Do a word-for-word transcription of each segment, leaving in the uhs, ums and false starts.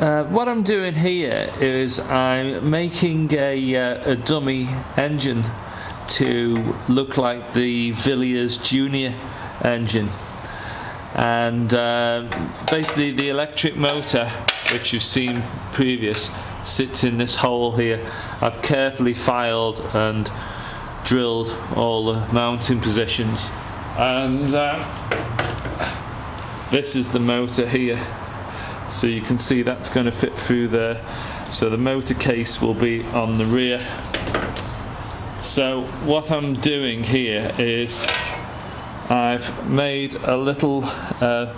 Uh, what I'm doing here is I'm making a, uh, a dummy engine to look like the Villiers Junior engine, and uh, basically the electric motor, which you've seen previous, sits in this hole here. I've carefully filed and drilled all the mounting positions, and uh, this is the motor here, so you can see that's going to fit through there. So the motor case will be on the rear. So what I'm doing here is I've made a little uh,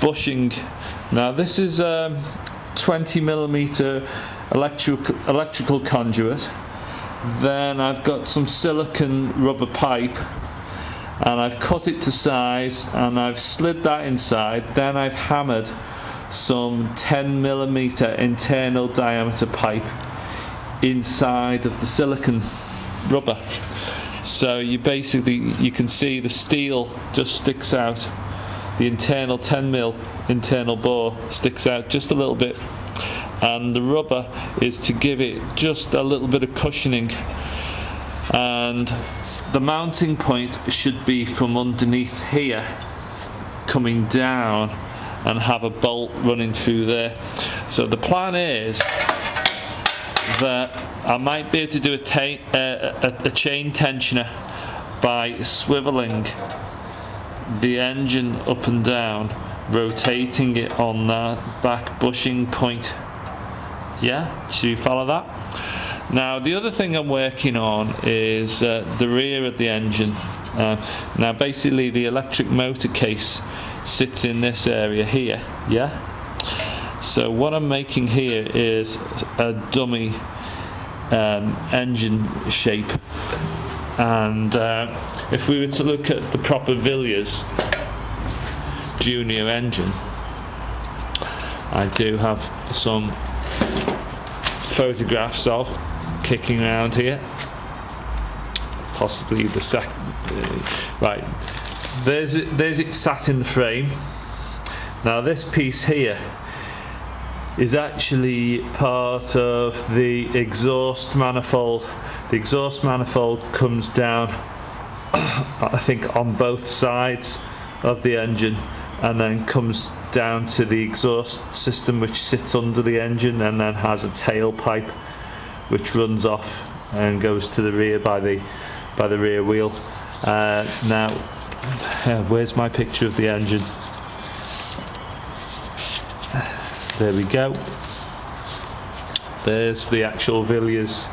bushing. Now this is um, twenty millimeter electric, electrical conduit. Then I've got some silicon rubber pipe, and I've cut it to size, and I've slid that inside. Then I've hammered some ten millimeter internal diameter pipe inside of the silicon rubber. So you basically, you can see the steel just sticks out, the internal ten mil internal bore sticks out just a little bit, and the rubber is to give it just a little bit of cushioning. And the mounting point should be from underneath here, coming down, and have a bolt running through there. So the plan is that I might be able to do a, uh, a, a chain tensioner by swiveling the engine up and down, rotating it on that back bushing point. Yeah, so you follow that. Now the other thing I'm working on is uh, the rear of the engine. Uh, now basically the electric motor case sits in this area here, yeah. So what I'm making here is a dummy um, engine shape, and uh, if we were to look at the proper Villiers Junior engine, I do have some photographs of kicking around here, possibly the sec uh, right, there's, there's it sat in the frame. Now this piece here is actually part of the exhaust manifold. The exhaust manifold comes down, I think, on both sides of the engine, and then comes down to the exhaust system, which sits under the engine and then has a tailpipe which runs off and goes to the rear by the by the rear wheel. Uh, now, uh, where's my picture of the engine? There we go. There's the actual Villiers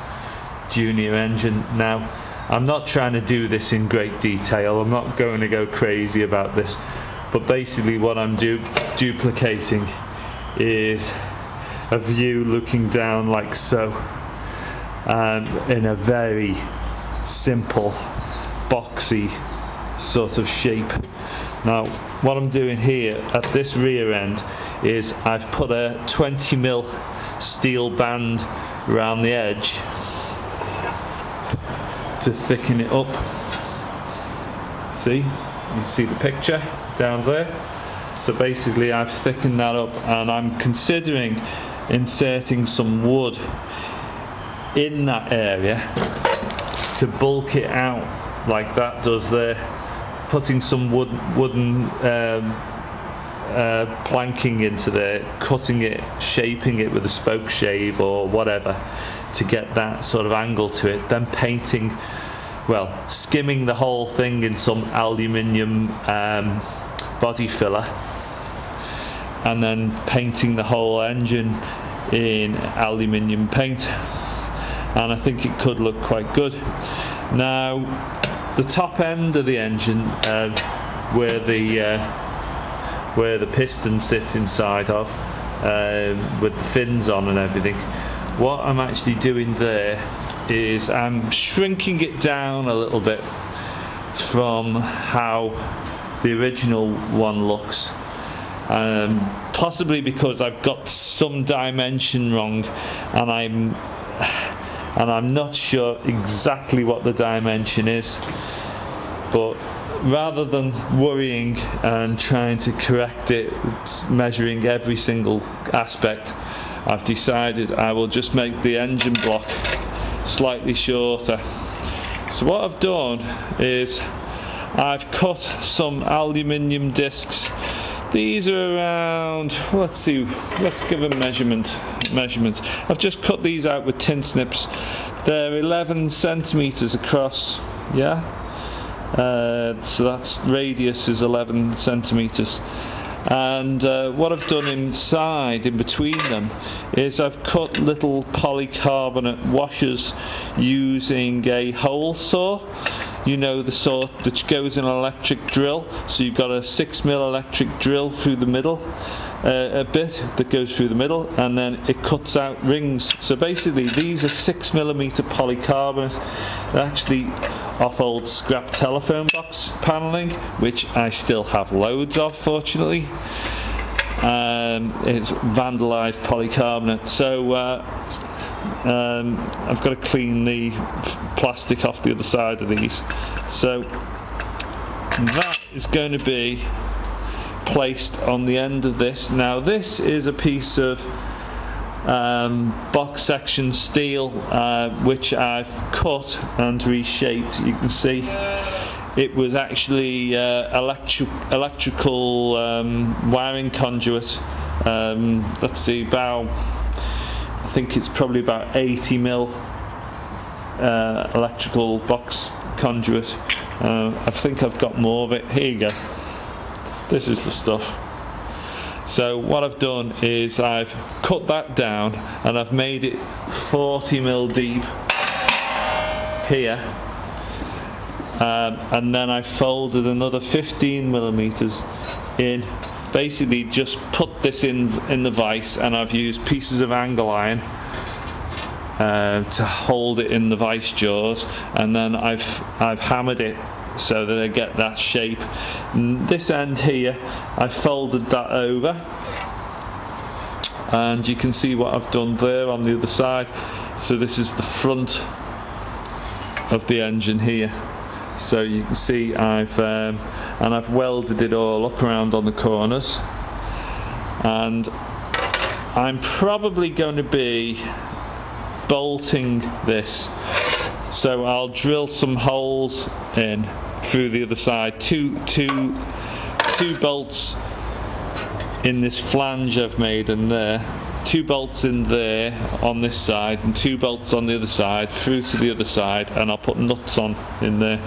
Junior engine. Now, I'm not trying to do this in great detail. I'm not going to go crazy about this. But basically what I'm du duplicating is a view looking down like so, um, in a very simple, boxy sort of shape. Now, what I'm doing here at this rear end is I've put a twenty mil steel band around the edge to thicken it up. See? You see the picture down there? So basically I've thickened that up, and I'm considering inserting some wood in that area to bulk it out like that does there, putting some wood, wooden um, Uh, planking into there, cutting it, shaping it with a spoke shave or whatever to get that sort of angle to it, then painting, well, skimming the whole thing in some aluminium um, body filler, and then painting the whole engine in aluminium paint, and I think it could look quite good. Now the top end of the engine, uh, where the uh, where the piston sits inside of, um, with the fins on and everything, what I'm actually doing there is I'm shrinking it down a little bit from how the original one looks, um, possibly because I've got some dimension wrong, and I'm and I'm not sure exactly what the dimension is, but rather than worrying and trying to correct it, measuring every single aspect, I've decided I will just make the engine block slightly shorter. So what I've done is I've cut some aluminium discs. These are around, let's see, let's give a measurement. Measurement. I've just cut these out with tin snips. They're eleven centimeters across, yeah? Uh, so that's radius is eleven centimeters. And uh, what I've done inside, in between them, is I've cut little polycarbonate washers using a hole saw. You know, the sort that goes in an electric drill. So you've got a six mil electric drill through the middle, uh, a bit that goes through the middle, and then it cuts out rings. So basically these are six millimeter polycarbonate. They're actually off old scrap telephone box panelling, which I still have loads of, fortunately. Um, it's vandalised polycarbonate. So uh, Um, I've got to clean the plastic off the other side of these, so that is going to be placed on the end of this. Now this is a piece of um, box section steel uh, which I've cut and reshaped. You can see it was actually uh, electric, electrical um, wiring conduit. Um, let's see, about, I think it's probably about eighty mil uh, electrical box conduit. Uh, I think I've got more of it. Here you go. This is the stuff. So what I've done is I've cut that down and I've made it forty mil deep here. Um, and then I folded another fifteen millimeters in. Basically just put this in in the vise, and I've used pieces of angle iron uh, to hold it in the vise jaws, and then I've I've hammered it so that I get that shape. And this end here, I folded that over, and you can see what I've done there on the other side. So this is the front of the engine here. So you can see I've um, and I've welded it all up around on the corners, and I'm probably going to be bolting this. So I'll drill some holes in through the other side, two, two, two bolts in this flange I've made in there, two bolts in there on this side, and two bolts on the other side through to the other side, and I'll put nuts on in there.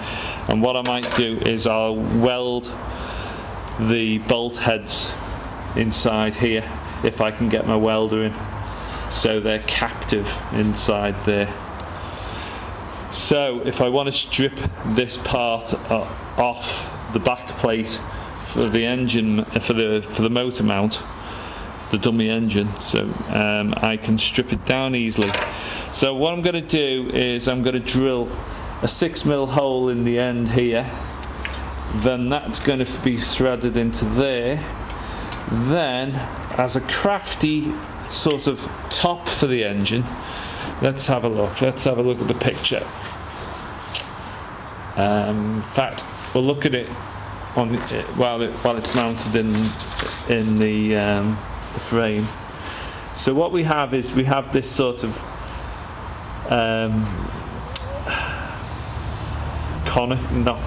And what I might do is I'll weld the bolt heads inside here if I can get my welder in, so they're captive inside there. So if I want to strip this part off the back plate for the engine, for the for the motor mount, the dummy engine, so um, I can strip it down easily. So what I'm going to do is I'm going to drill a six mil hole in the end here, then that's going to be threaded into there. Then, as a crafty sort of top for the engine, let's have a look, let's have a look at the picture. Um, in fact, we'll look at it on the, while, it, while it's mounted in, in the um, the frame. So what we have is we have this sort of um, conic, not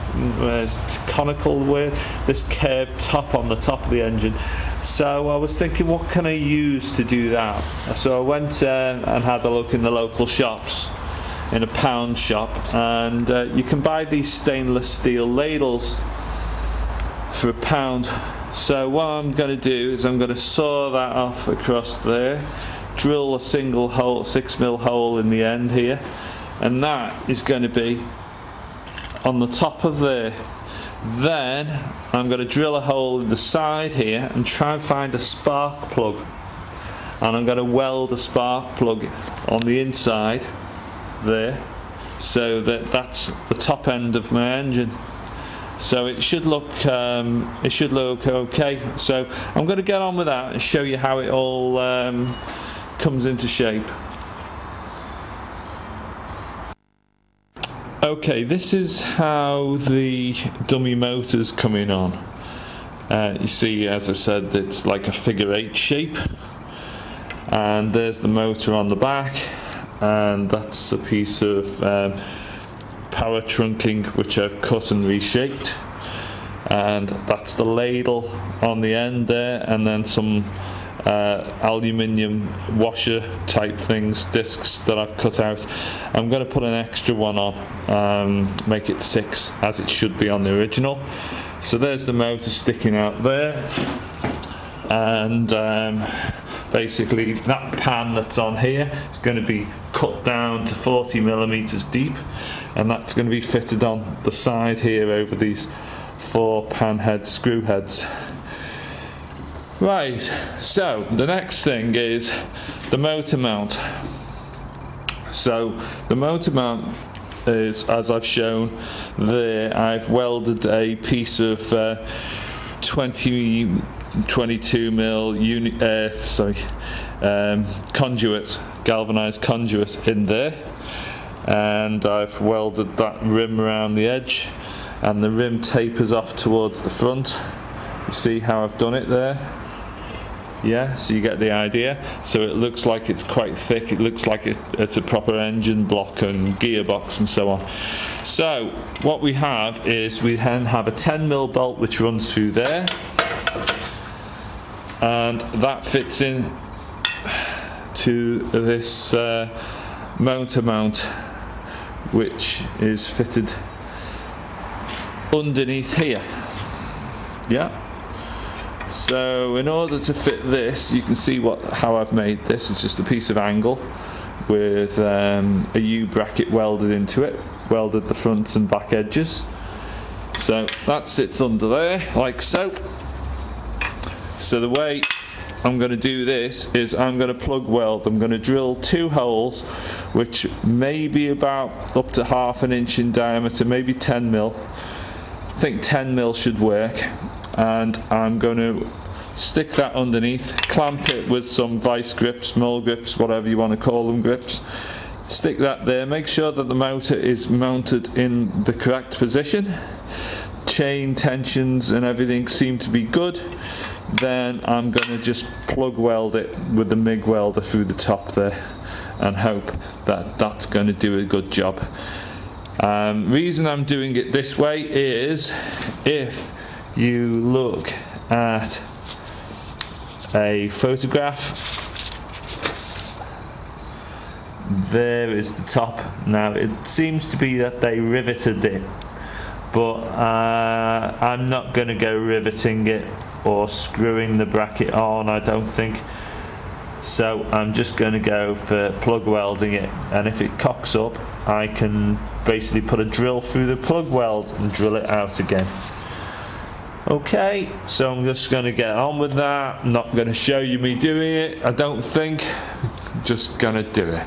uh, conical word, this curved top on the top of the engine. So I was thinking, what can I use to do that? So I went uh, and had a look in the local shops, in a pound shop, and uh, you can buy these stainless steel ladles for a pound. So what I'm going to do is I'm going to saw that off across there, drill a single hole, six mil hole in the end here, and that is going to be on the top of there. Then I'm going to drill a hole in the side here and try and find a spark plug, and I'm going to weld a spark plug on the inside there, so that that's the top end of my engine. So it should look um, it should look okay. So I'm going to get on with that and show you how it all um, comes into shape. Okay, this is how the dummy motor's coming on. Uh, you see, as I said, it's like a figure eight shape, and there's the motor on the back, and that's a piece of um, power trunking which I've cut and reshaped, and that's the ladle on the end there, and then some Uh, aluminium washer type things, discs that I've cut out. I'm going to put an extra one on, um, make it six as it should be on the original. So there's the motor sticking out there, and um, basically that pan that's on here is going to be cut down to forty millimeters deep, and that's going to be fitted on the side here over these four pan head screw heads. Right, so the next thing is the motor mount. So the motor mount is, as I've shown there, I've welded a piece of uh, twenty, twenty-two mil uni, uh, sorry, um, conduit, galvanized conduit in there, and I've welded that rim around the edge, and the rim tapers off towards the front. You see how I've done it there? Yeah, so you get the idea. So it looks like it's quite thick, it looks like it, it's a proper engine block and gearbox and so on. So what we have is we then have a ten mil bolt which runs through there, and that fits in to this uh, motor mount, which is fitted underneath here. Yeah. So in order to fit this, you can see what how I've made this. It's just a piece of angle with um, a U-bracket welded into it, welded the front and back edges. So that sits under there, like so. So the way I'm going to do this is I'm going to plug weld. I'm going to drill two holes, which may be about up to half an inch in diameter, maybe ten mil. I think ten mil should work. And I'm going to stick that underneath, clamp it with some vice grips, mole grips, whatever you want to call them, grips. Stick that there, make sure that the motor is mounted in the correct position. Chain tensions and everything seem to be good. Then I'm going to just plug weld it with the M I G welder through the top there and hope that that's going to do a good job. Um, reason I'm doing it this way is if you look at a photograph, there is the top. Now it seems to be that they riveted it, but uh, I'm not going to go riveting it or screwing the bracket on, I don't think. So I'm just going to go for plug welding it, and if it cocks up I can basically put a drill through the plug weld and drill it out again. Okay, so I'm just going to get on with that. I'm not going to show you me doing it, I don't think. I'm just going to do it.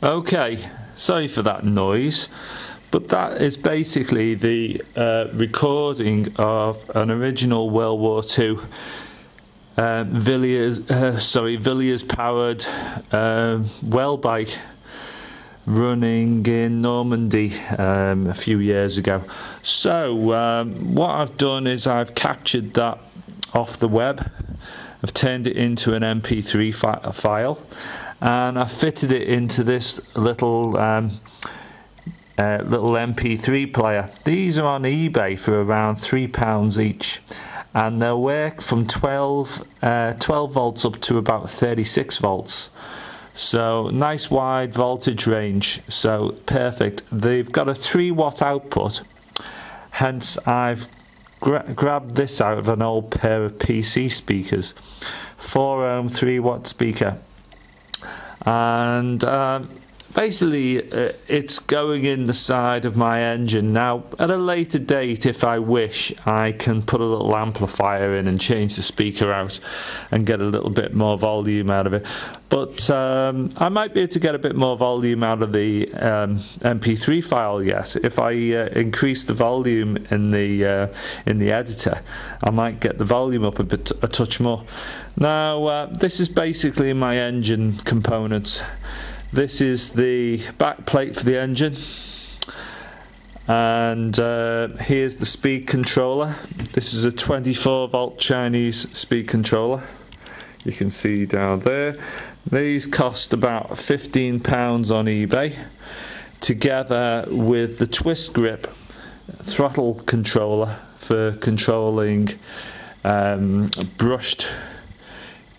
Okay, sorry for that noise, But that is basically the uh, recording of an original World War Two uh, Villiers, uh, sorry, Villiers powered uh, Welbike running in Normandy um, a few years ago. So um, what I've done is I've captured that off the web. I've turned it into an M P three fi file, and I've fitted it into this little um, uh, little M P three player. These are on eBay for around three pounds each, and they'll work from twelve, uh, twelve volts up to about thirty-six volts. So nice wide voltage range, so perfect. They've got a three watt output, hence I've Gra grabbed this out of an old pair of P C speakers, four ohm three watt speaker, and um, basically uh, it's going in the side of my engine. Now at a later date, if I wish, I can put a little amplifier in and change the speaker out and get a little bit more volume out of it, but um, I might be able to get a bit more volume out of the um, M P three file yet. If I uh, increase the volume in the uh, in the editor, I might get the volume up a bit, a touch more. Now uh, this is basically my engine components. This is the back plate for the engine, and uh, here's the speed controller. This is a twenty-four volt Chinese speed controller, you can see down there. These cost about fifteen pounds on eBay, together with the twist grip throttle controller for controlling um, brushed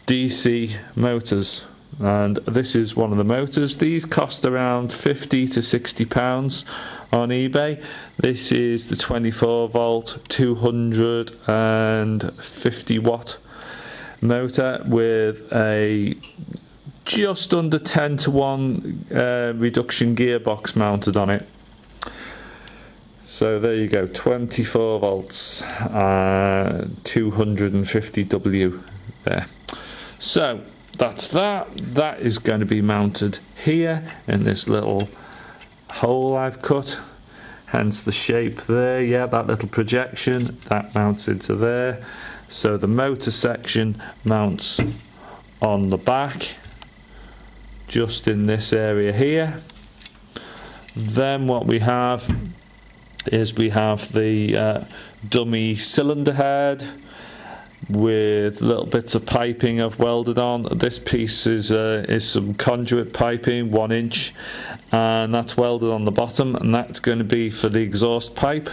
D C motors. And this is one of the motors. These cost around fifty to sixty pounds on eBay. This is the twenty-four volt two hundred fifty watt motor with a just under ten to one uh, reduction gearbox mounted on it. So there you go, twenty-four volts, uh, two hundred fifty watts there. So that's that. That is going to be mounted here in this little hole I've cut, hence the shape there. Yeah, that little projection that mounts into there. So the motor section mounts on the back, just in this area here. Then what we have is we have the uh, dummy cylinder head with little bits of piping I've welded on. This piece is uh, is some conduit piping, one inch, and that's welded on the bottom, and that's going to be for the exhaust pipe.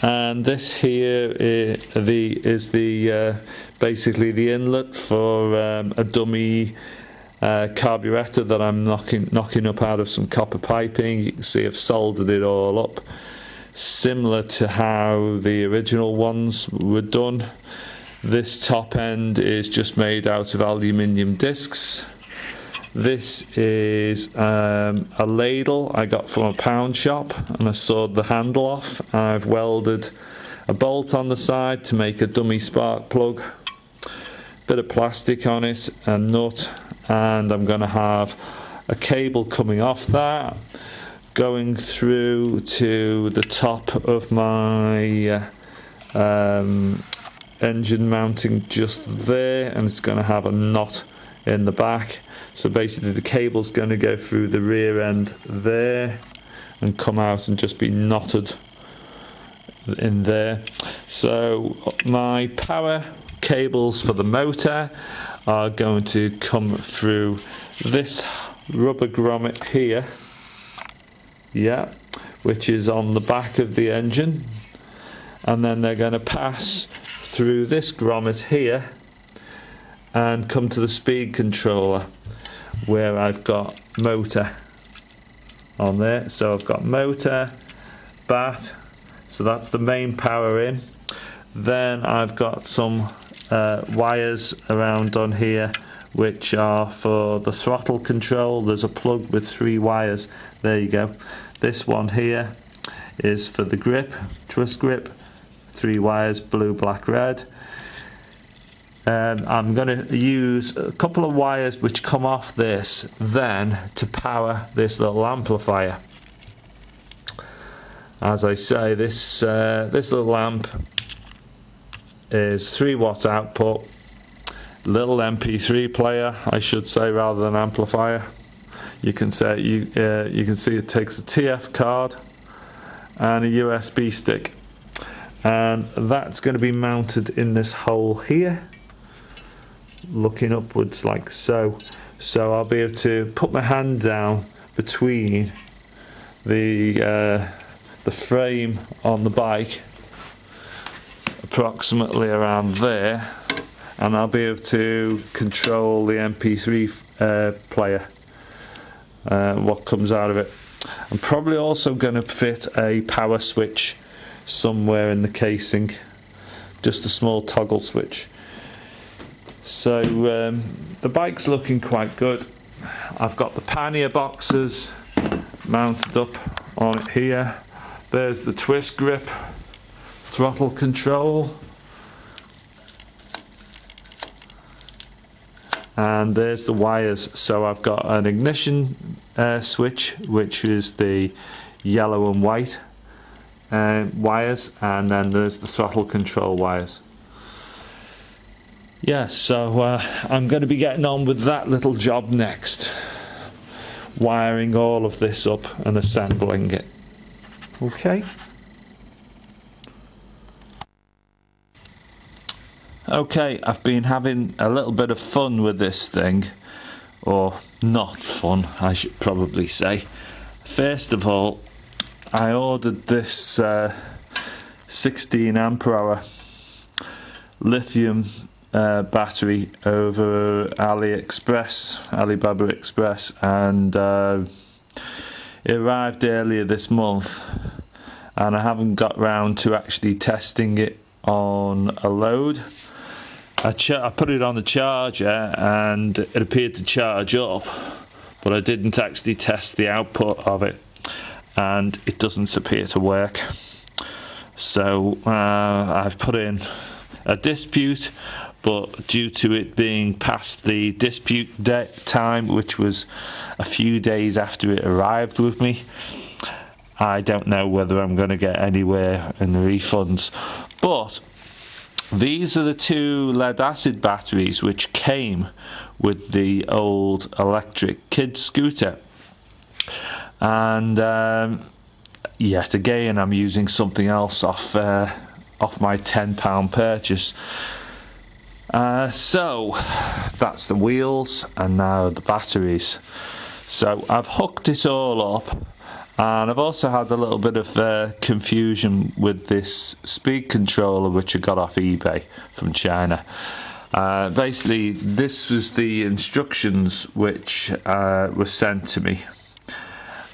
And this here is the is the uh, basically the inlet for um, a dummy uh, carburetor that I'm knocking knocking up out of some copper piping. You can see I've soldered it all up, similar to how the original ones were done. This top end is just made out of aluminium discs. This is um, a ladle I got from a pound shop, and I sawed the handle off. I've welded a bolt on the side to make a dummy spark plug, bit of plastic on it, a nut, and I'm going to have a cable coming off that, going through to the top of my uh, um, engine mounting just there, and it's going to have a knot in the back. So basically the cable's going to go through the rear end there and come out and just be knotted in there. So my power cables for the motor are going to come through this rubber grommet here, yeah, which is on the back of the engine, and then they're going to pass through this grommet here and come to the speed controller, where I've got motor on there. So I've got motor, B A T, so that's the main power in. Then I've got some uh, wires around on here which are for the throttle control. There's a plug with three wires, there you go. This one here is for the grip, twist grip, three wires, blue, black, red. Um, I'm going to use a couple of wires which come off this then to power this little amplifier. As I say, this uh, this little amp is three watt output, little M P three player, I should say, rather than amplifier. You can say you uh, you can see it takes a T F card and a U S B stick, and that's going to be mounted in this hole here, looking upwards like so. So I'll be able to put my hand down between the uh, the frame on the bike, approximately around there, and I'll be able to control the M P three uh, player, uh, what comes out of it. I'm probably also going to fit a power switch somewhere in the casing, just a small toggle switch. So um, the bike's looking quite good. I've got the pannier boxes mounted up on it here. There's the twist grip, throttle control, and there's the wires. So I've got an ignition uh, switch, which is the yellow and white uh, wires, and then there's the throttle control wires. Yeah, so uh, I'm going to be getting on with that little job next, wiring all of this up and assembling it. Okay. Okay, I've been having a little bit of fun with this thing, or not fun, I should probably say. First of all, I ordered this uh, sixteen amp hour lithium uh, battery over AliExpress, Alibaba Express, and uh, it arrived earlier this month, and I haven't got round to actually testing it on a load. I, I put it on the charger and it appeared to charge up, but I didn't actually test the output of it, and it doesn't appear to work. So uh, I've put in a dispute, but due to it being past the dispute time, which was a few days after it arrived with me, I don't know whether I'm going to get anywhere in the refunds. But these are the two lead acid batteries which came with the old electric kid scooter, and um, yet again I'm using something else off uh, off my ten pound purchase. Uh, so that's the wheels, and now the batteries. So I've hooked it all up, and I've also had a little bit of uh, confusion with this speed controller, which I got off eBay from China. Uh, basically, this was the instructions which uh, were sent to me,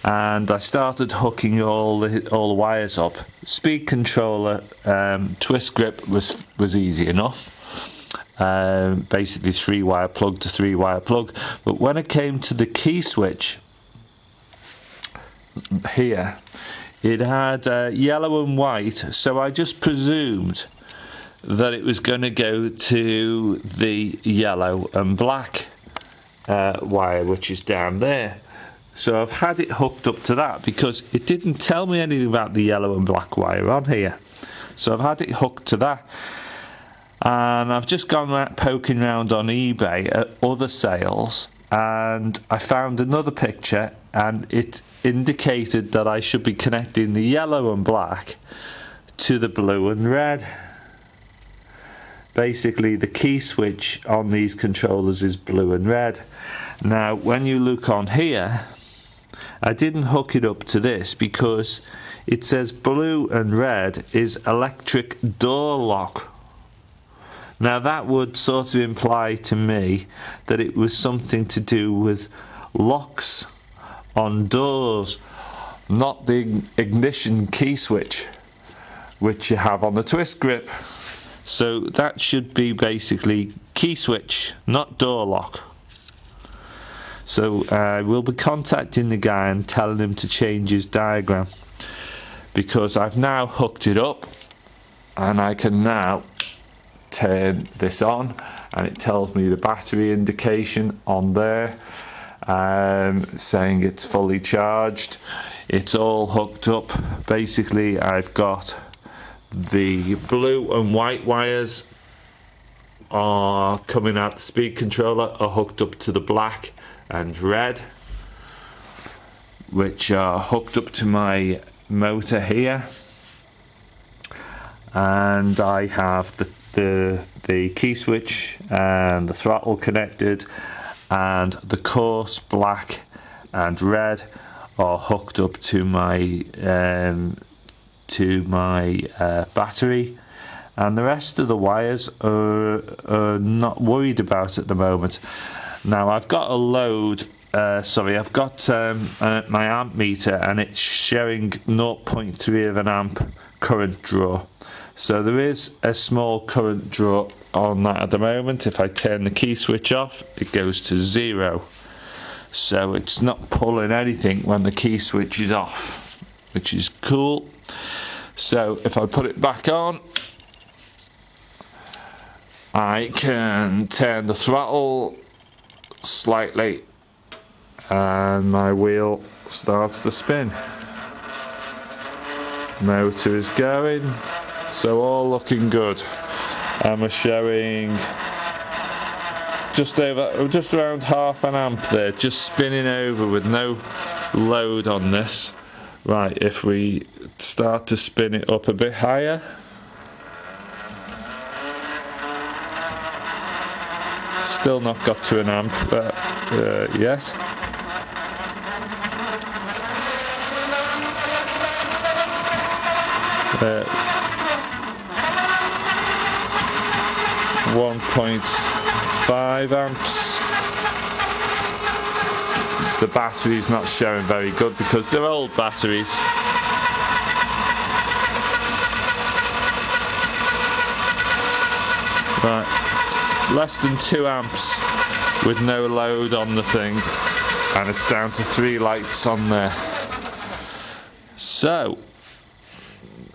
and I started hooking all the all the wires up. Speed controller, um, twist grip was was easy enough. Um, basically, three wire plug to three wire plug. But when it came to the key switch here, it had uh, yellow and white, so I just presumed that it was going to go to the yellow and black uh, wire, which is down there. So I've had it hooked up to that, because it didn't tell me anything about the yellow and black wire on here. So I've had it hooked to that, and I've just gone poking around on eBay at other sales, and I found another picture, and it indicated that I should be connecting the yellow and black to the blue and red. Basically, the key switch on these controllers is blue and red. Now, when you look on here, I didn't hook it up to this because it says blue and red is electric door lock. Now, that would sort of imply to me that it was something to do with locks on doors, not the ignition key switch, which you have on the twist grip. So that should be basically key switch, not door lock. So I uh, will be contacting the guy and telling him to change his diagram, because I've now hooked it up, and I can now turn this on, and it tells me the battery indication on there, um, saying it's fully charged. It's all hooked up. Basically, I've got the blue and white wires are coming out the speed controller, are hooked up to the black and red, which are hooked up to my motor here. And I have the the the key switch and the throttle connected, and the coarse black and red are hooked up to my um, to my uh, battery, and the rest of the wires are, are not worried about at the moment. Now I've got a load, uh, sorry, I've got um, uh, my amp meter, and it's showing zero point three of an amp current draw. So there is a small current draw on that at the moment. If I turn the key switch off, it goes to zero. So it's not pulling anything when the key switch is off, which is cool. So if I put it back on, I can turn the throttle slightly and my wheel starts to spin. Motor is going. So all looking good, and we're showing just over, just around half an amp there, just spinning over with no load on this. Right, if we start to spin it up a bit higher, still not got to an amp, but uh, yet. Uh, one point five amps. The battery's not showing very good because they're old batteries. Right, less than two amps with no load on the thing, and it's down to three lights on there. So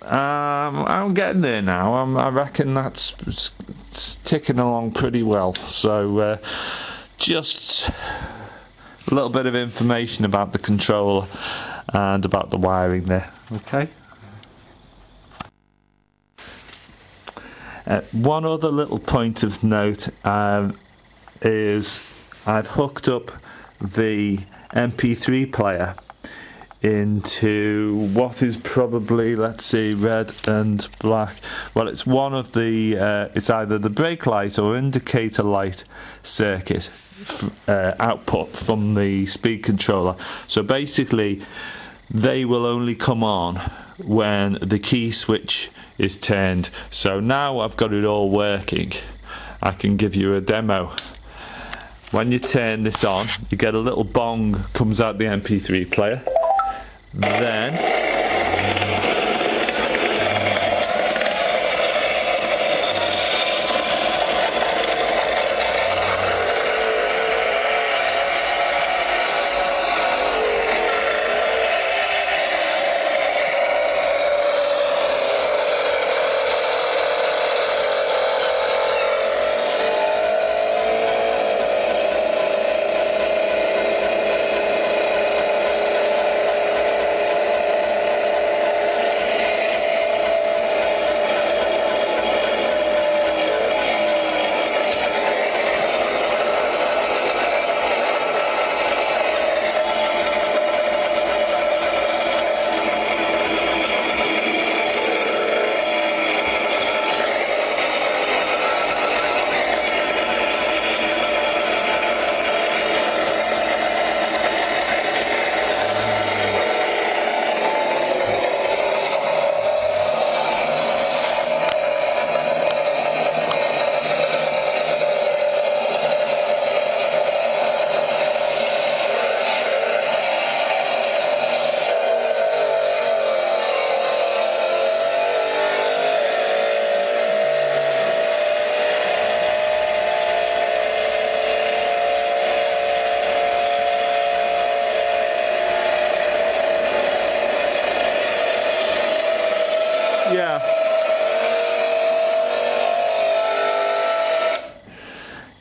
Um, I'm getting there now. I'm, I reckon that's it's, it's ticking along pretty well. So uh, just a little bit of information about the controller and about the wiring there. Okay. Uh, one other little point of note um, is I've hooked up the M P three player into what is probably, let's see, red and black. Well, it's one of the, uh, it's either the brake light or indicator light circuit f uh, output from the speed controller. So basically, they will only come on when the key switch is turned. So now I've got it all working, I can give you a demo. When you turn this on, you get a little bong, comes out the M P three player. Then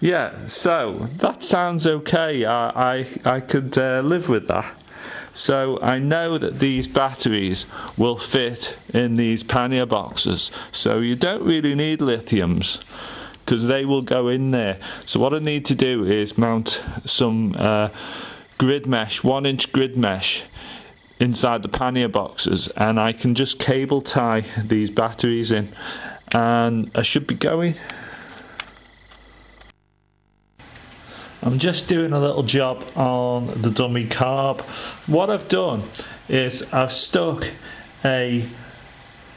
Yeah, so that sounds okay. I I, I could uh, live with that. So I know that these batteries will fit in these pannier boxes. So you don't really need lithiums, because they will go in there. So what I need to do is mount some uh, grid mesh, one inch grid mesh, inside the pannier boxes, and I can just cable tie these batteries in, and I should be going. I'm just doing a little job on the dummy carb. What I've done is I've stuck a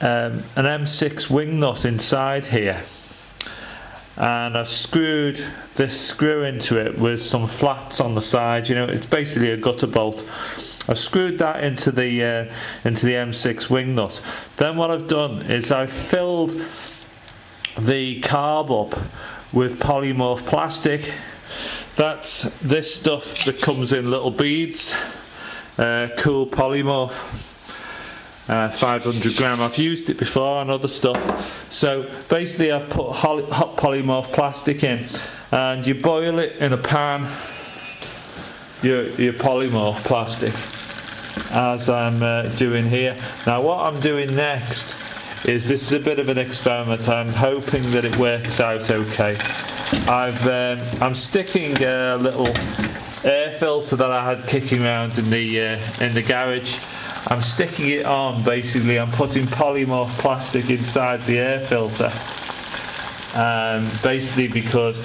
um, an M six wing nut inside here, and I've screwed this screw into it with some flats on the side. You know, it's basically a gutter bolt. I've screwed that into the uh, into the M six wing nut. Then what I've done is I've filled the carb up with polymorph plastic. That's this stuff that comes in little beads, uh, cool polymorph, uh, five hundred gram. I've used it before and other stuff. So basically I've put hot polymorph plastic in, and you boil it in a pan, your, your polymorph plastic, as I'm uh, doing here. Now what I'm doing next is, this is a bit of an experiment. I'm hoping that it works out okay. I've, um, I'm sticking a little air filter that I had kicking around in the uh, in the garage. I'm sticking it on. Basically, I'm putting polymorph plastic inside the air filter. Um, basically, because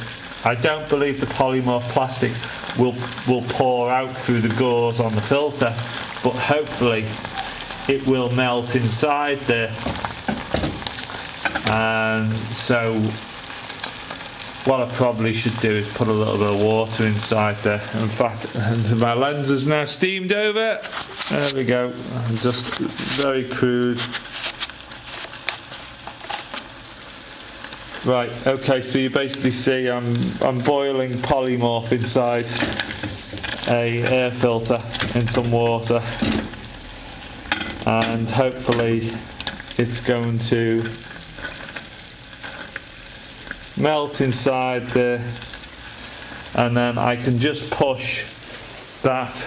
I don't believe the polymorph plastic will will pour out through the gauze on the filter, but hopefully it will melt inside there. Um, so. What I probably should do is put a little bit of water inside there. In fact, my lens is now steamed over. There we go. Just very crude. Right. Okay. So you basically see I'm I'm boiling polymorph inside a air filter in some water, and hopefully it's going to melt inside there, and then I can just push that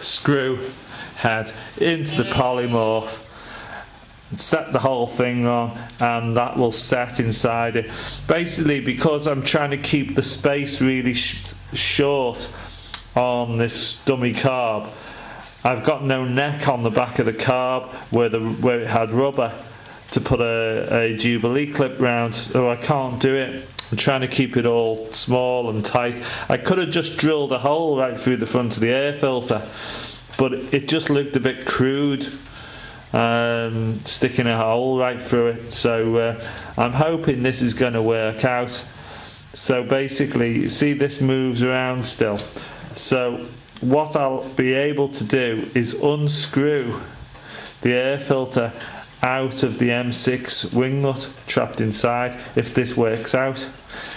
screw head into the polymorph, set the whole thing on, and that will set inside it. Basically, because I'm trying to keep the space really sh short on this dummy carb, I've got no neck on the back of the carb where the where it had rubber to put a, a Jubilee clip round, so I can't do it. I'm trying to keep it all small and tight. I could have just drilled a hole right through the front of the air filter, but it just looked a bit crude, um, sticking a hole right through it. So uh, I'm hoping this is going to work out. So basically, you see this moves around still. So what I'll be able to do is unscrew the air filter out of the M six wing nut trapped inside, if this works out.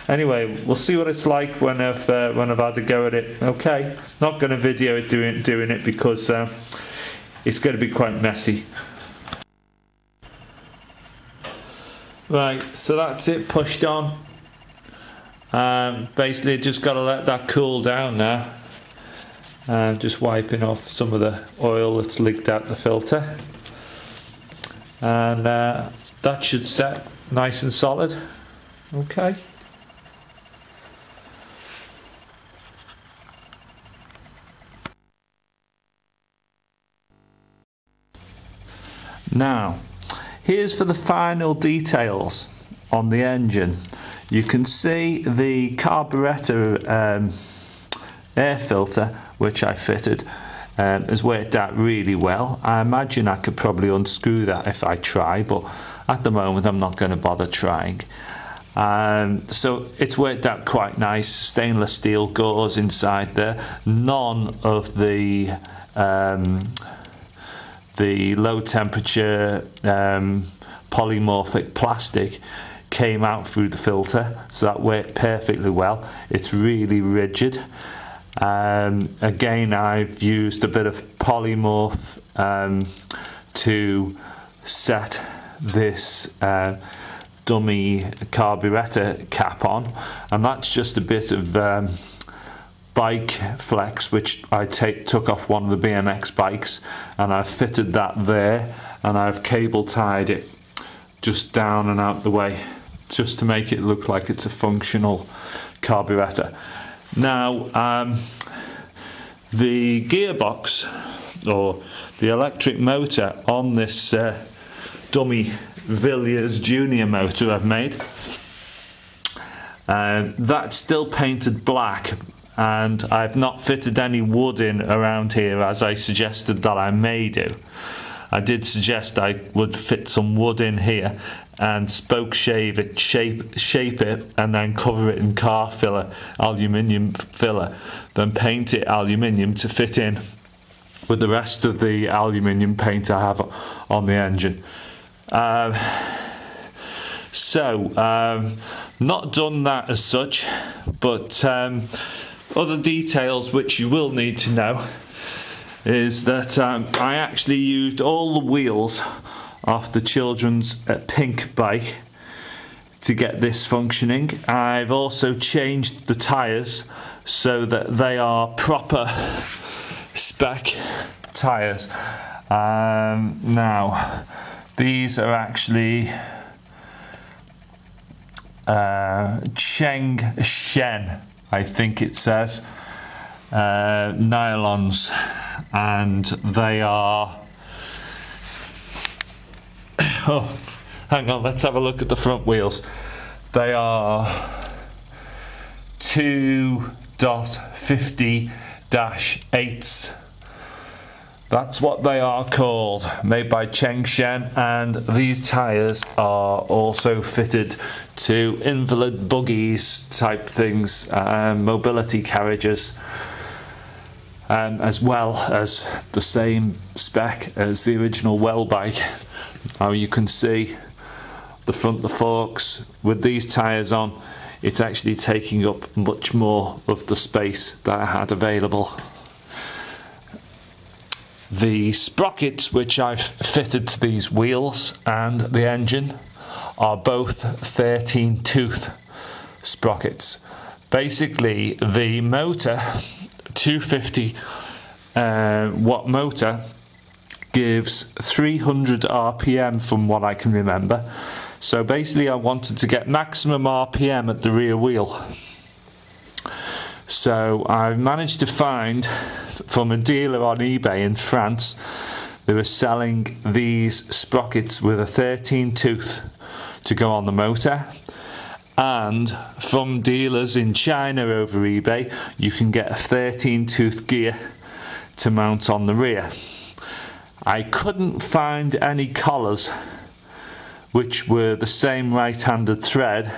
Anyway, we'll see what it's like when I've uh, when I've had a go at it. Okay, not going to video it doing doing it because um, it's going to be quite messy. Right, so that's it pushed on. Um, basically, just got to let that cool down now. Um, just wiping off some of the oil that's leaked out the filter. And uh, that should set nice and solid. Okay. Now, here's for the final details on the engine. You can see the carburetor um, air filter, which I fitted, Um, has worked out really well. I imagine I could probably unscrew that if I try, but at the moment I'm not going to bother trying. Um, so it's worked out quite nice. Stainless steel gauze inside there. None of the um, the low temperature um, polymorphic plastic came out through the filter, so that worked perfectly well. It's really rigid. Um, again, I've used a bit of polymorph um, to set this uh, dummy carburetor cap on, and that's just a bit of um, bike flex, which I take, took off one of the B M X bikes, and I've fitted that there, and I've cable tied it just down and out the way, just to make it look like it's a functional carburettor. Now, um, the gearbox or the electric motor on this uh, dummy Villiers Junior motor I've made, uh, that's still painted black, and I've not fitted any wood in around here as I suggested that I may do. I did suggest I would fit some wood in here and spoke shave it, shape, shape it, and then cover it in car filler, aluminium filler, then paint it aluminium to fit in with the rest of the aluminium paint I have on the engine. Um, so, um, not done that as such, but um, other details which you will need to know is that um, I actually used all the wheels off the children's uh, pink bike to get this functioning. I've also changed the tyres so that they are proper spec tyres. Um, now, these are actually uh, Cheng Shen, I think it says, uh, nylons, and they are, oh, hang on, let's have a look at the front wheels. They are two point fifty dash eights. That's what they are called, made by Cheng Shen, and these tyres are also fitted to invalid buggies type things, uh, mobility carriages, um, as well as the same spec as the original Welbike. Now you can see the front, the forks, with these tyres on, it's actually taking up much more of the space that I had available. The sprockets which I've fitted to these wheels and the engine are both thirteen tooth sprockets. Basically, the motor, two hundred fifty uh, watt motor, gives three hundred R P M from what I can remember. So basically I wanted to get maximum R P M at the rear wheel. So I managed to find from a dealer on eBay in France, they were selling these sprockets with a thirteen tooth to go on the motor. And from dealers in China over eBay, you can get a thirteen tooth gear to mount on the rear. I couldn't find any collars which were the same right-handed thread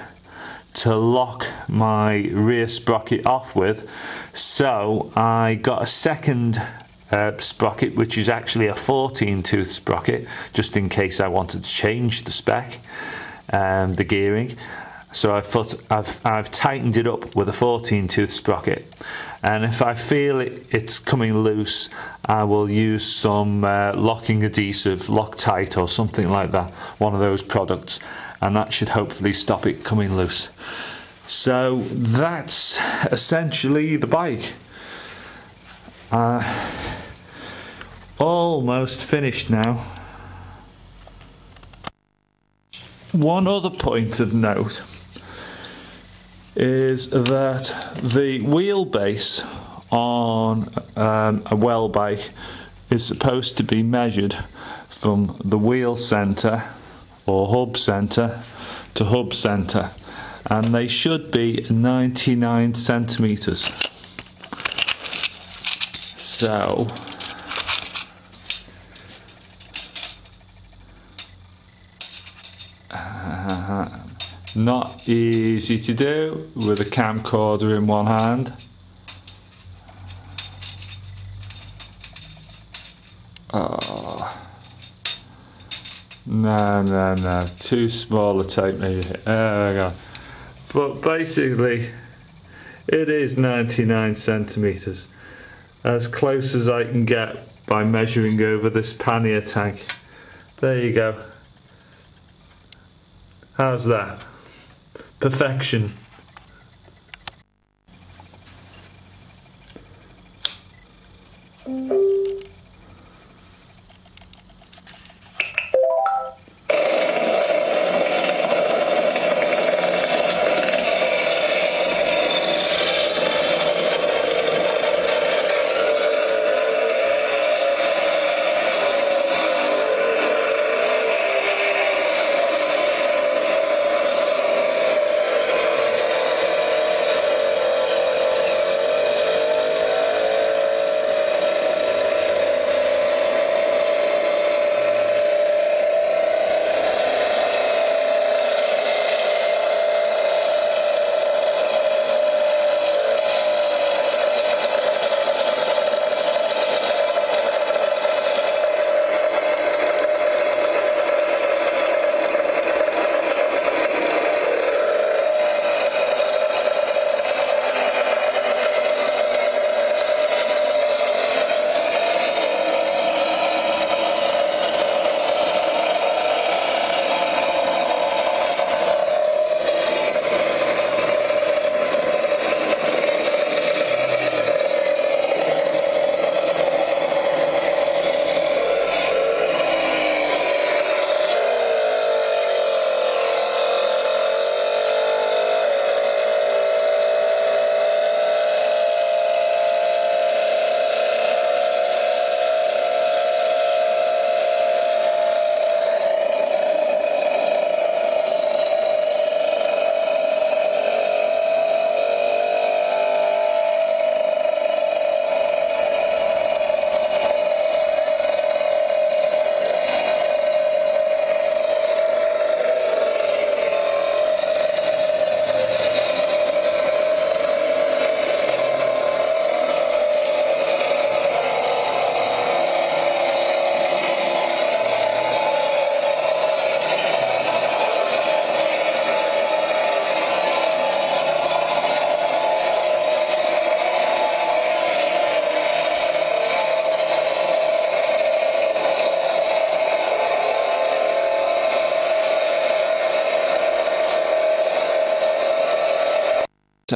to lock my rear sprocket off with, so I got a second uh, sprocket which is actually a fourteen tooth sprocket, just in case I wanted to change the spec and um, the gearing. So I've, put, I've, I've tightened it up with a fourteen tooth sprocket, and if I feel it, it's coming loose, I will use some uh, locking adhesive, Loctite or something like that, one of those products, and that should hopefully stop it coming loose. So that's essentially the bike. Uh, almost finished now. One other point of note is that the wheelbase on um, a Welbike is supposed to be measured from the wheel centre or hub centre to hub centre, and they should be ninety-nine centimetres. So uh, not easy to do with a camcorder in one hand. Oh. No, no, no. Too small a tape measure. There we go. But basically, it is ninety-nine centimetres. As close as I can get by measuring over this pannier tag. There you go. How's that? Perfection.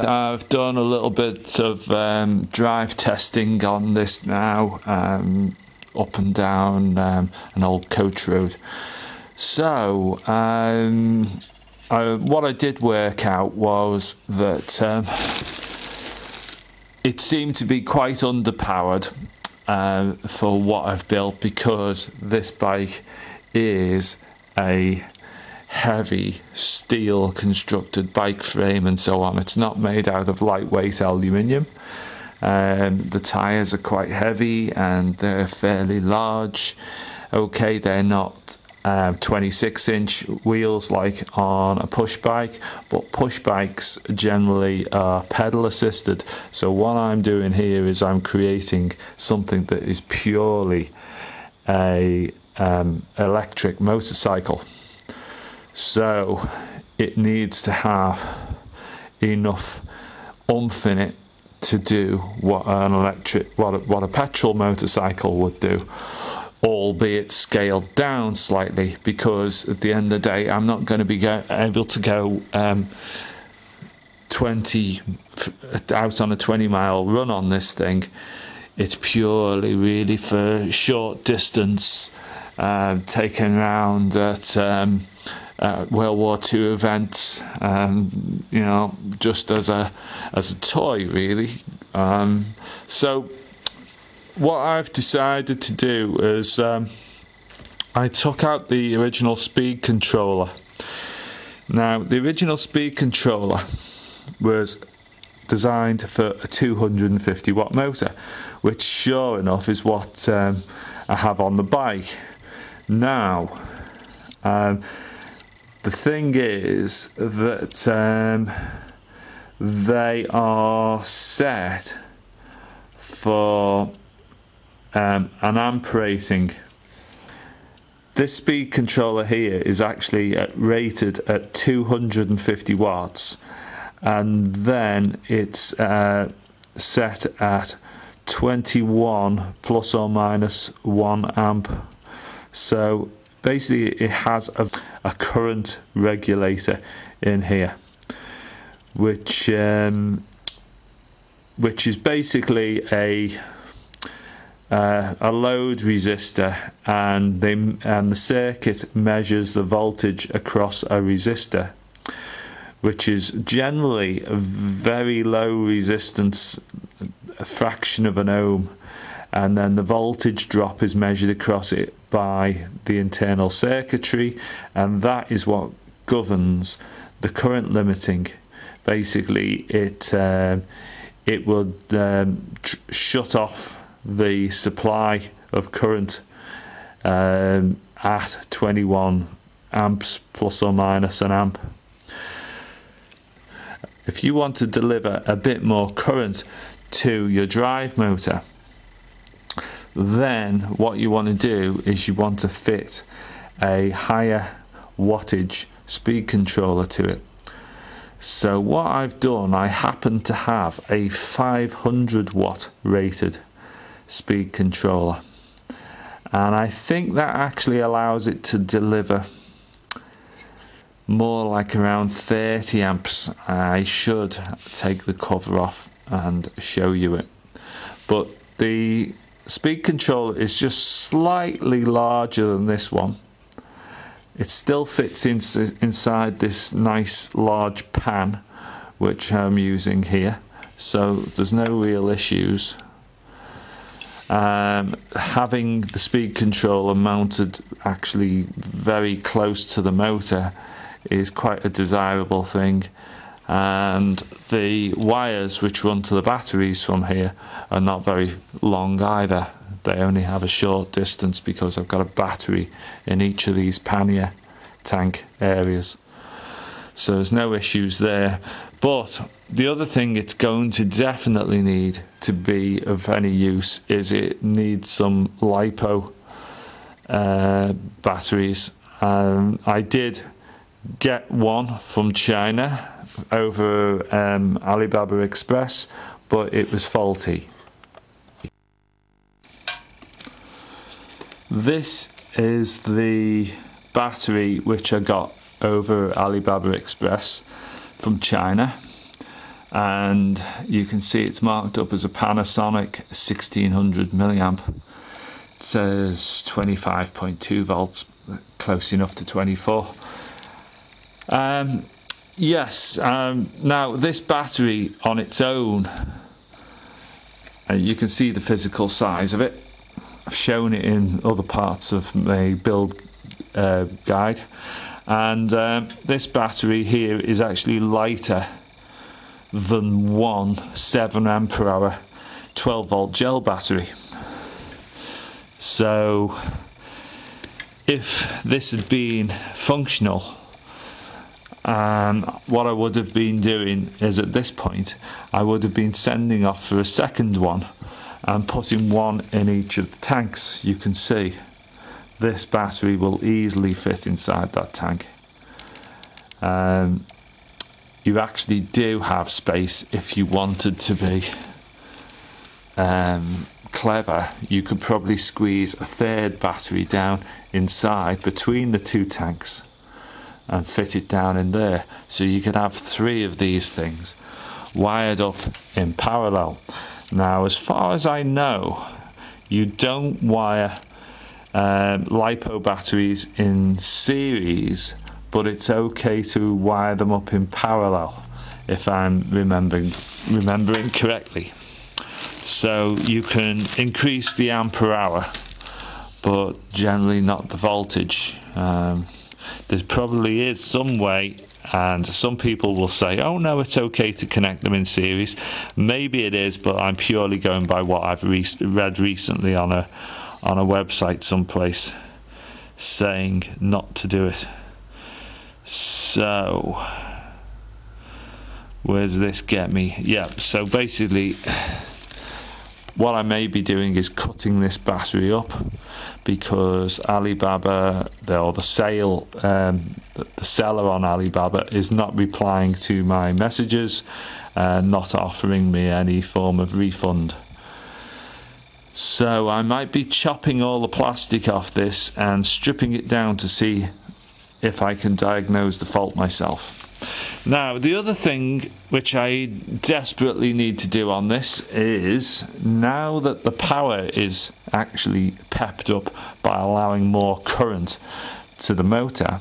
I've done a little bit of um, drive testing on this now, um, up and down um, an old coach road. So um, I, what I did work out was that um, it seemed to be quite underpowered uh, for what I've built, because this bike is a heavy steel constructed bike frame and so on. It's not made out of lightweight aluminium. Um, the tires are quite heavy and they're fairly large. Okay, they're not um, twenty-six inch wheels like on a push bike, but push bikes generally are pedal assisted. So what I'm doing here is I'm creating something that is purely a um, electric motorcycle. So it needs to have enough oomph in it to do what an electric, what a, what a petrol motorcycle would do, albeit scaled down slightly, because at the end of the day, I'm not going to be go, able to go um, twenty out on a twenty mile run on this thing. It's purely really for short distance, uh, taken around at. Um, Uh, World War Two events, um, you know, just as a as a toy, really. Um, so, what I've decided to do is um, I took out the original speed controller. Now, the original speed controller was designed for a two hundred fifty watt motor, which, sure enough, is what um, I have on the bike now. Um, The thing is that um, they are set for um, an amp rating. This speed controller here is actually at, rated at two hundred fifty watts, and then it's uh, set at twenty-one plus or minus one amp. So basically, it has a, a current regulator in here, which um, which is basically a uh, a load resistor, and they, and the circuit measures the voltage across a resistor, which is generally a very low resistance, a fraction of an ohm, and then the voltage drop is measured across it by the internal circuitry, and that is what governs the current limiting. Basically, it uh, it will um, tr shut off the supply of current um, at twenty-one amps plus or minus an amp. If you want to deliver a bit more current to your drive motor, then what you want to do is you want to fit a higher wattage speed controller to it. So what I've done, I happen to have a five hundred watt rated speed controller, and I think that actually allows it to deliver more like around thirty amps. I should take the cover off and show you it, but the speed controller is just slightly larger than this one. It still fits in, inside this nice large pan which I'm using here, so there's no real issues. Um, having the speed controller mounted actually very close to the motor is quite a desirable thing, and the wires which run to the batteries from here are not very long either. They only have a short distance because I've got a battery in each of these pannier tank areas, so there's no issues there. But the other thing it's going to definitely need to be of any use is it needs some LiPo uh, batteries. um, I did get one from China over um, Alibaba Express, but it was faulty. This is the battery which I got over Alibaba Express from China, and you can see it's marked up as a Panasonic sixteen hundred milliamp. It says twenty-five point two volts, close enough to twenty-four. Um, yes, um, now this battery on its own, uh, you can see the physical size of it. I've shown it in other parts of my build uh, guide, and um, this battery here is actually lighter than one seven ampere hour twelve volt gel battery. So if this had been functional, Um, what I would have been doing is, at this point, I would have been sending off for a second one and putting one in each of the tanks. You can see this battery will easily fit inside that tank. Um, you actually do have space. If you wanted to be um, clever, you could probably squeeze a third battery down inside between the two tanks and fit it down in there, so you could have three of these things wired up in parallel. Now, as far as I know, you don't wire um, LiPo batteries in series, but it's okay to wire them up in parallel, if I'm remembering remembering correctly. So you can increase the ampere hour, but generally not the voltage. Um, There probably is some way, and some people will say, oh no, it's okay to connect them in series. Maybe it is, but I'm purely going by what I've re read recently on a on a website someplace saying not to do it. So where does this get me? Yeah, so basically what I may be doing is cutting this battery up, because Alibaba, or the sale, um, the seller on Alibaba is not replying to my messages, uh, not offering me any form of refund. So I might be chopping all the plastic off this and stripping it down to see if I can diagnose the fault myself. Now, the other thing which I desperately need to do on this is, now that the power is actually pepped up by allowing more current to the motor,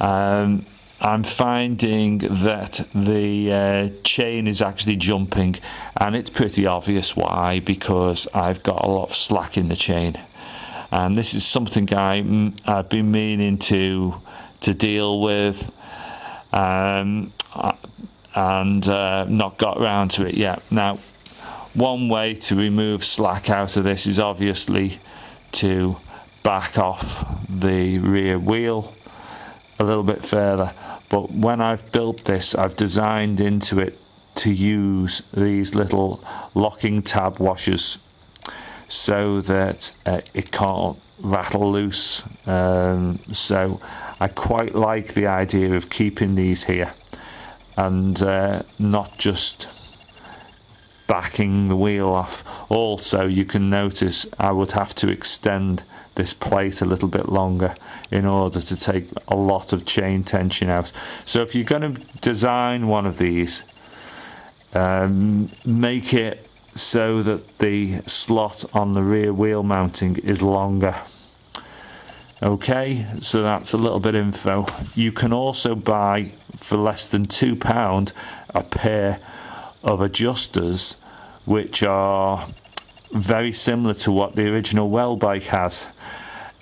um, I'm finding that the uh, chain is actually jumping, and it's pretty obvious why, because I've got a lot of slack in the chain. And this is something I, I've been meaning to to deal with, um, and uh, not got round to it yet. Now, one way to remove slack out of this is obviously to back off the rear wheel a little bit further. But when I've built this, I've designed into it to use these little locking tab washers, so that uh, it can't rattle loose. Um, so I quite like the idea of keeping these here and uh, not just backing the wheel off. Also, you can notice I would have to extend this plate a little bit longer in order to take a lot of chain tension out. So if you're going to design one of these, um, make it so that the slot on the rear wheel mounting is longer. Okay, so that's a little bit info. You can also buy for less than two pound a pair of adjusters, which are very similar to what the original Welbike has,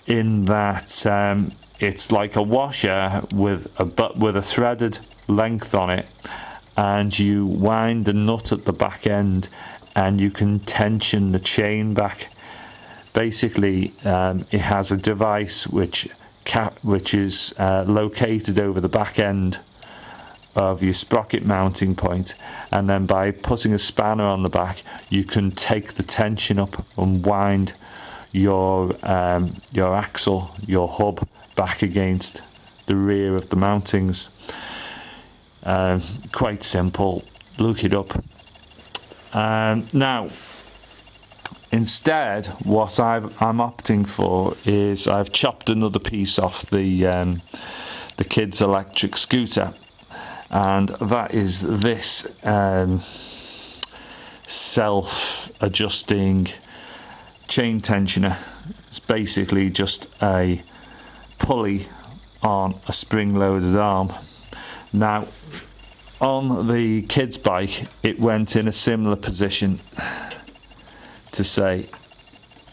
in that um, it's like a washer with a but with a threaded length on it, and you wind the nut at the back end, and you can tension the chain back. Basically, um, it has a device which cap which is uh, located over the back end of your sprocket mounting point, and then by putting a spanner on the back, you can take the tension up and wind your um, your axle, your hub, back against the rear of the mountings. Uh, quite simple. Look it up. Um, now, instead, what I've, I'm opting for is I've chopped another piece off the um, the kids' electric scooter, and that is this um, self-adjusting chain tensioner. It's basically just a pulley on a spring-loaded arm. Now, on the kids' bike, it went in a similar position to, say,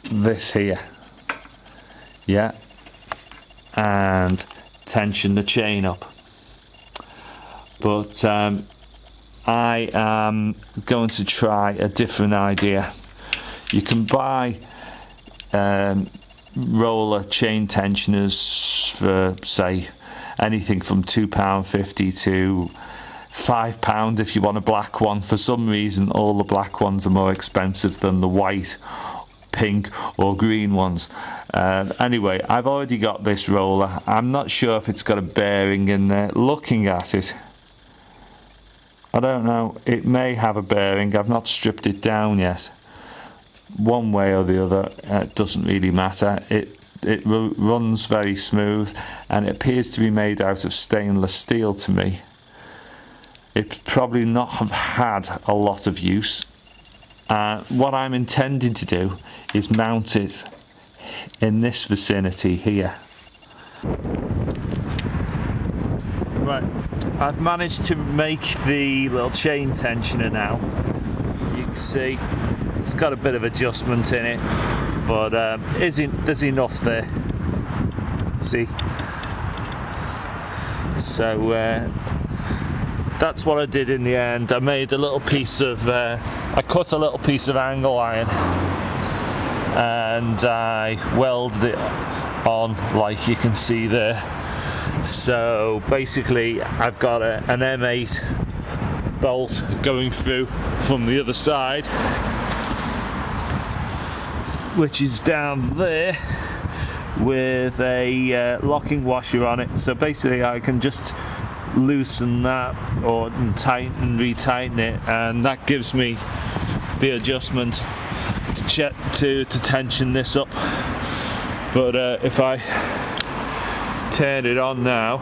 this here, yeah, and tension the chain up. But um, I am going to try a different idea. You can buy um, roller chain tensioners for, say, anything from two pounds fifty to five pounds if you want a black one. For some reason, all the black ones are more expensive than the white, pink or green ones. Uh, anyway, I've already got this roller. I'm not sure if it's got a bearing in there. Looking at it, I don't know, it may have a bearing. I've not stripped it down yet. One way or the other, uh, it doesn't really matter. It it r runs very smooth, and it appears to be made out of stainless steel to me. It's probably not have had a lot of use. Uh, what I'm intending to do is mount it in this vicinity here. Right, I've managed to make the little chain tensioner now. You can see it's got a bit of adjustment in it, but um, isn't there's enough there. See? So uh, that's what I did in the end. I made a little piece of, uh, I cut a little piece of angle iron, and I welded it on, like you can see there. So basically, I've got a, an M eight bolt going through from the other side, which is down there, with a uh, locking washer on it. So basically, I can just loosen that or tighten, retighten it, and that gives me the adjustment to check to, to tension this up. But uh, if I turn it on now,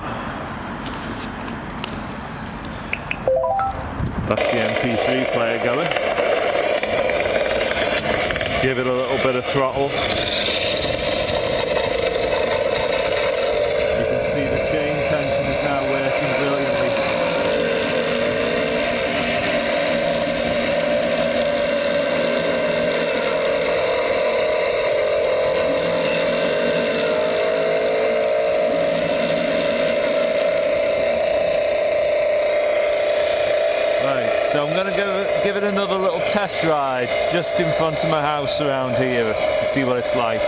That's the M P three player going. Give it a little bit of throttle. You can see the chain tension is now working brilliantly. So I'm going to give it, give it another little test ride just in front of my house around here to see what it's like.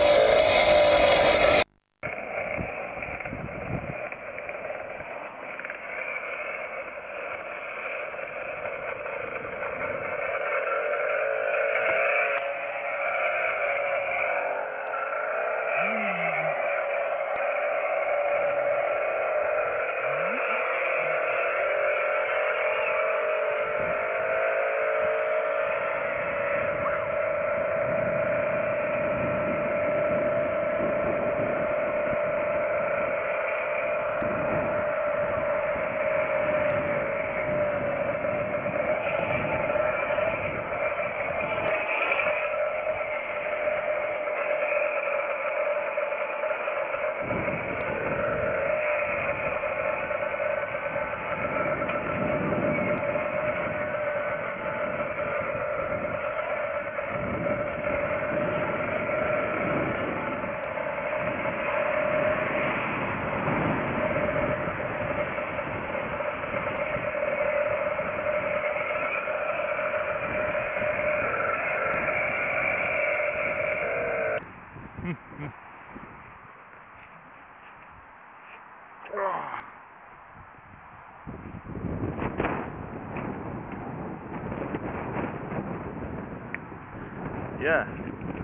Yeah,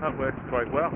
that works quite well.